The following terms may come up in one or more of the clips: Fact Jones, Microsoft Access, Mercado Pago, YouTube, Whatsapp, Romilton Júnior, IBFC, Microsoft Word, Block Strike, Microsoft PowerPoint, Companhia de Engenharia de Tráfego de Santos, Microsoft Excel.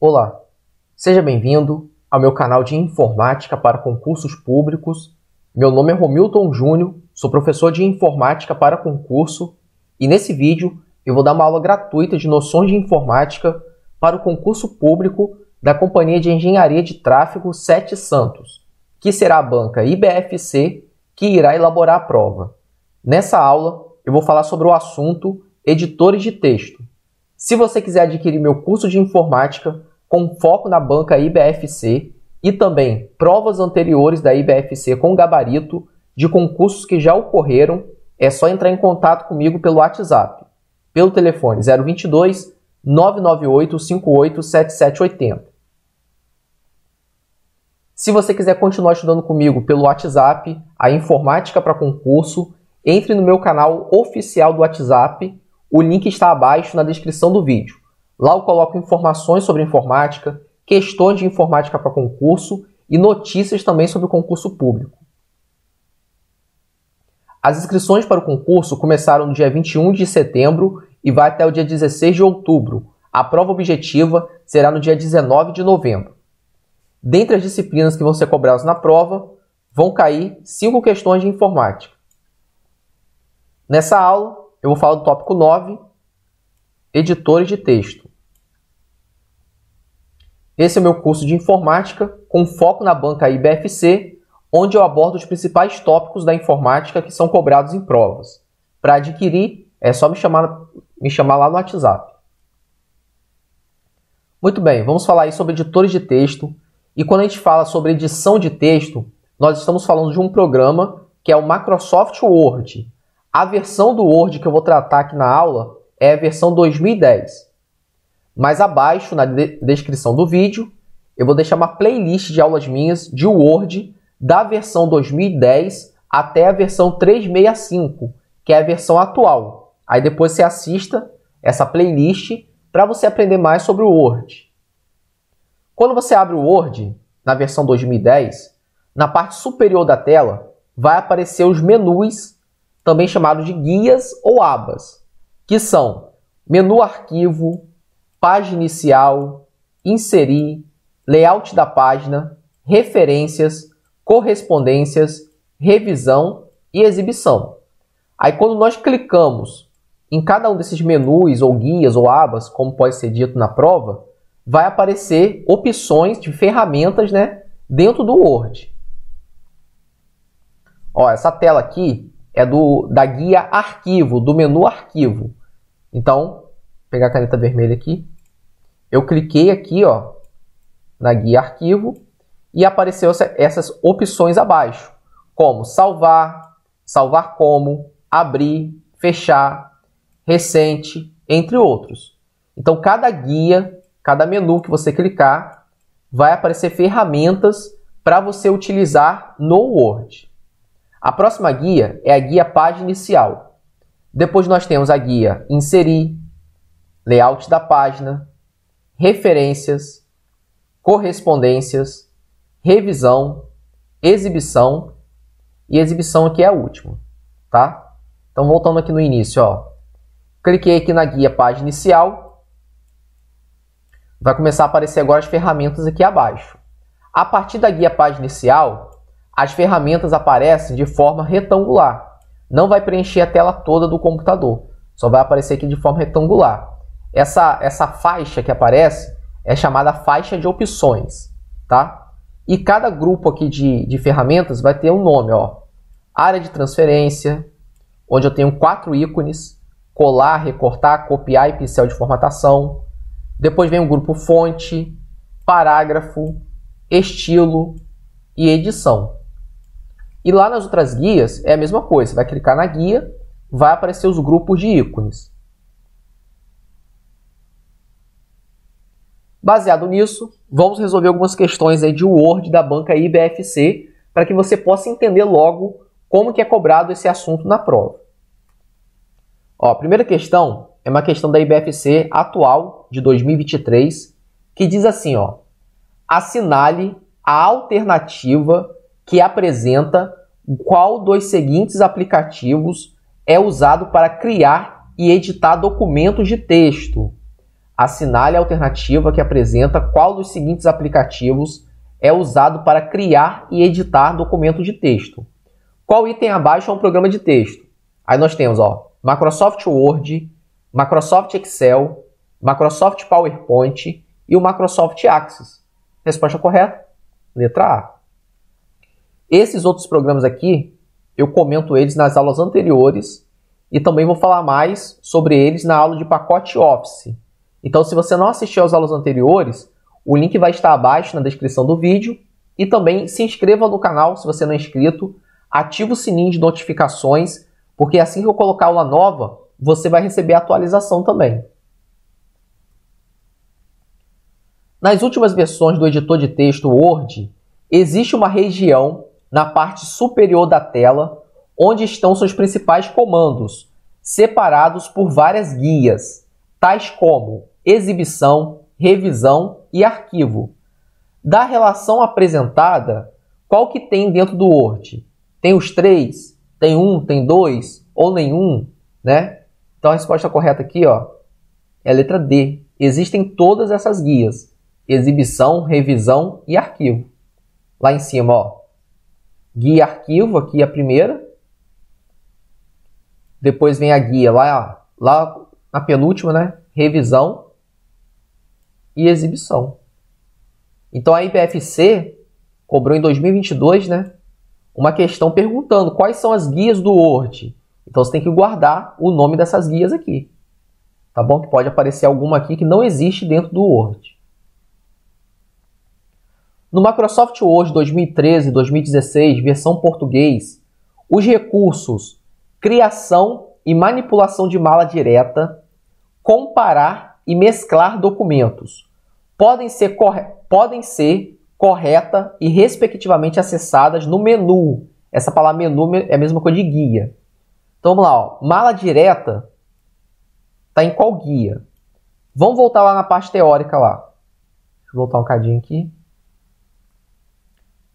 Olá, seja bem-vindo ao meu canal de Informática para Concursos Públicos. Meu nome é Romilton Júnior, sou professor de Informática para Concurso e nesse vídeo eu vou dar uma aula gratuita de noções de Informática para o concurso público da Companhia de Engenharia de Tráfego de Santos, que será a banca IBFC que irá elaborar a prova. Nessa aula eu vou falar sobre o assunto editores de texto. Se você quiser adquirir meu curso de Informática com foco na banca IBFC e também provas anteriores da IBFC com gabarito de concursos que já ocorreram, é só entrar em contato comigo pelo WhatsApp, pelo telefone 022 998 58 7780. Se você quiser continuar estudando comigo pelo WhatsApp, a Informática para Concurso, entre no meu canal oficial do WhatsApp, o link está abaixo na descrição do vídeo. Lá eu coloco informações sobre informática, questões de informática para concurso e notícias também sobre o concurso público. As inscrições para o concurso começaram no dia 21 de setembro e vai até o dia 16 de outubro. A prova objetiva será no dia 19 de novembro. Dentre as disciplinas que vão ser cobradas na prova, vão cair 5 questões de informática. Nessa aula, eu vou falar do tópico 9, editores de texto. Esse é o meu curso de informática com foco na banca IBFC, onde eu abordo os principais tópicos da informática que são cobrados em provas. Para adquirir, é só me chamar lá no WhatsApp. Muito bem, vamos falar aí sobre editores de texto. E quando a gente fala sobre edição de texto, nós estamos falando de um programa que é o Microsoft Word. A versão do Word que eu vou tratar aqui na aula é a versão 2010. Mas abaixo, na descrição do vídeo, eu vou deixar uma playlist de aulas minhas de Word da versão 2010 até a versão 365, que é a versão atual. Aí depois você assista essa playlist para você aprender mais sobre o Word. Quando você abre o Word, na versão 2010, na parte superior da tela, vai aparecer os menus, também chamados de guias ou abas, que são menu arquivo, página inicial, inserir, layout da página, referências, correspondências, revisão e exibição. Aí quando nós clicamos em cada um desses menus ou guias ou abas, como pode ser dito na prova, vai aparecer opções de ferramentas, né, dentro do Word. Ó, essa tela aqui é da guia arquivo, do menu arquivo. Então, vou pegar a caneta vermelha aqui. Eu cliquei aqui, ó, na guia arquivo e apareceu essas opções abaixo, como salvar, salvar como, abrir, fechar, recente, entre outros. Então, cada guia, cada menu que você clicar, vai aparecer ferramentas para você utilizar no Word. A próxima guia é a guia página inicial. Depois nós temos a guia inserir, layout da página, referências, correspondências, revisão, exibição e exibição aqui é a última, tá? Então voltando aqui no início, ó. Cliquei aqui na guia página inicial. Vai começar a aparecer agora as ferramentas aqui abaixo. A partir da guia página inicial, as ferramentas aparecem de forma retangular. Não vai preencher a tela toda do computador. Só vai aparecer aqui de forma retangular. Essa faixa que aparece é chamada faixa de opções, tá? E cada grupo aqui de ferramentas vai ter um nome, ó. Área de transferência, onde eu tenho 4 ícones. Colar, recortar, copiar e pincel de formatação. Depois vem o grupo fonte, parágrafo, estilo e edição. E lá nas outras guias é a mesma coisa. Você vai clicar na guia, vai aparecer os grupos de ícones. Baseado nisso, vamos resolver algumas questões aí de Word da banca IBFC para que você possa entender logo como que é cobrado esse assunto na prova. Ó, a primeira questão é uma questão da IBFC atual, de 2023, que diz assim, ó, assinale a alternativa que apresenta qual dos seguintes aplicativos é usado para criar e editar documentos de texto. Assinale a alternativa que apresenta qual dos seguintes aplicativos é usado para criar e editar documento de texto. Qual item abaixo é um programa de texto? Aí nós temos, ó, Microsoft Word, Microsoft Excel, Microsoft PowerPoint e o Microsoft Access. Resposta correta? Letra A. Esses outros programas aqui, eu comento eles nas aulas anteriores e também vou falar mais sobre eles na aula de pacote Office. Então, se você não assistiu às aulas anteriores, o link vai estar abaixo na descrição do vídeo. E também se inscreva no canal se você não é inscrito, ativa o sininho de notificações, porque assim que eu colocar aula nova, você vai receber a atualização também. Nas últimas versões do editor de texto Word, existe uma região na parte superior da tela onde estão seus principais comandos, separados por várias guias, tais como exibição, revisão e arquivo. Da relação apresentada, qual que tem dentro do Word? Tem os três? Tem um? Tem dois? Ou nenhum? Né? Então a resposta correta aqui, ó, é a letra D. Existem todas essas guias: exibição, revisão e arquivo. Lá em cima, ó, guia arquivo, aqui a primeira. Depois vem a guia lá na penúltima, né? Revisão e exibição. Então a IBFC cobrou em 2022, né, uma questão perguntando quais são as guias do Word. Então você tem que guardar o nome dessas guias aqui. Tá bom? Que pode aparecer alguma aqui que não existe dentro do Word. No Microsoft Word 2013 e 2016, versão português, os recursos criação e manipulação de mala direta, comparar e mesclar documentos podem ser correta e respectivamente acessadas no menu. Essa palavra menu é a mesma coisa de guia. Então vamos lá, ó. Mala direta está em qual guia? Vamos voltar lá na parte teórica lá. Deixa eu voltar um cadinho aqui.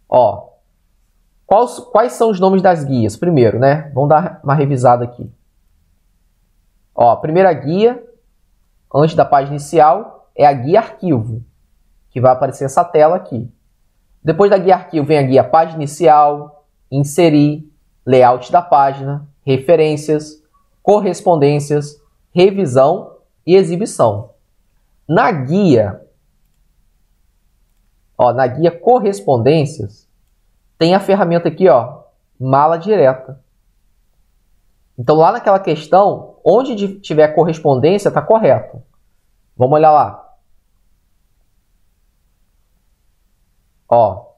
Ó, quais são os nomes das guias? Primeiro, né? Vamos dar uma revisada aqui. Ó, a primeira guia, antes da página inicial, é a guia arquivo, que vai aparecer essa tela aqui. Depois da guia arquivo vem a guia página inicial, inserir, layout da página, referências, correspondências, revisão e exibição. Na guia correspondências, tem a ferramenta aqui, ó, mala direta. Então, lá naquela questão, onde tiver correspondência, está correto. Vamos olhar lá. Ó,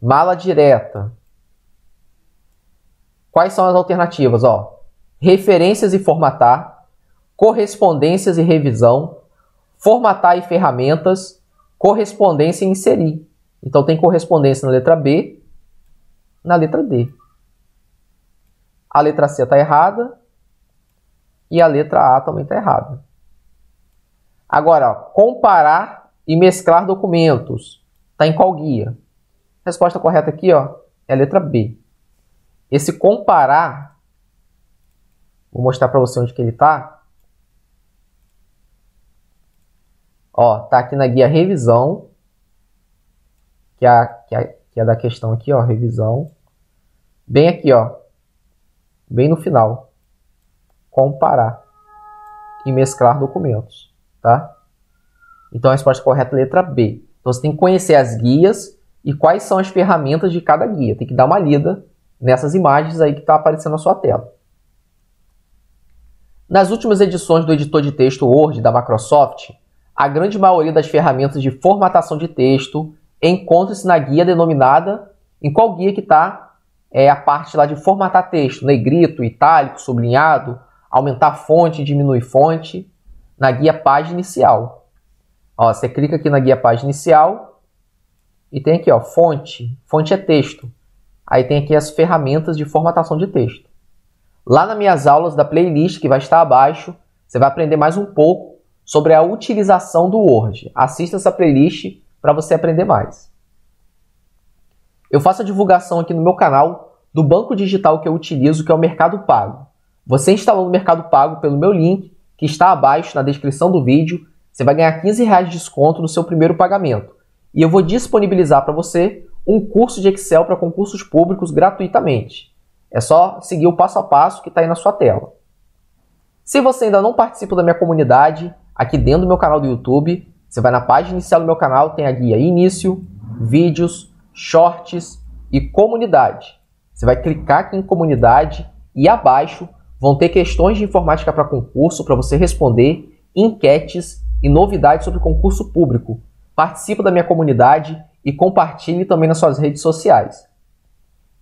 mala direta. Quais são as alternativas? Ó, referências e formatar, correspondências e revisão, formatar e ferramentas, correspondência e inserir. Então tem correspondência na letra B, na letra D. A letra C está errada e a letra A também está errada. Agora, ó, comparar e mesclar documentos. Está em qual guia? Resposta correta aqui, ó, é a letra B. Esse comparar, vou mostrar para você onde que ele está. Ó, tá aqui na guia revisão, que é da questão aqui, ó, revisão. Bem aqui, ó, bem no final. Comparar e mesclar documentos, tá? Então a resposta correta é a letra B. Então você tem que conhecer as guias e quais são as ferramentas de cada guia. Tem que dar uma lida nessas imagens aí que tá aparecendo na sua tela. Nas últimas edições do editor de texto Word da Microsoft, a grande maioria das ferramentas de formatação de texto encontra-se na guia denominada... Em qual guia que está? É a parte lá de formatar texto. Negrito, itálico, sublinhado, aumentar fonte, diminuir fonte. Na guia página inicial. Ó, você clica aqui na guia página inicial. E tem aqui, ó, fonte. Fonte é texto. Aí tem aqui as ferramentas de formatação de texto. Lá nas minhas aulas da playlist, que vai estar abaixo, você vai aprender mais um pouco sobre a utilização do Word. Assista essa playlist para você aprender mais. Eu faço a divulgação aqui no meu canal do banco digital que eu utilizo, que é o Mercado Pago. Você instalando o Mercado Pago pelo meu link, que está abaixo na descrição do vídeo, Você vai ganhar R$15 de desconto no seu primeiro pagamento. E eu vou disponibilizar para você um curso de Excel para concursos públicos gratuitamente. É só seguir o passo a passo que está aí na sua tela. Se você ainda não participa da minha comunidade, aqui dentro do meu canal do YouTube, você vai na página inicial do meu canal, tem a guia Início, Vídeos, Shorts e Comunidade. Você vai clicar aqui em Comunidade e abaixo vão ter questões de informática para concurso para você responder, enquetes e novidades sobre concurso público. Participe da minha comunidade e compartilhe também nas suas redes sociais.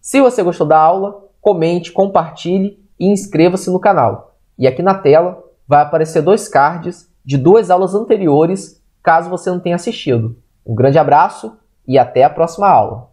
Se você gostou da aula, comente, compartilhe e inscreva-se no canal. E aqui na tela vai aparecer dois cards de duas aulas anteriores, caso você não tenha assistido. Um grande abraço e até a próxima aula.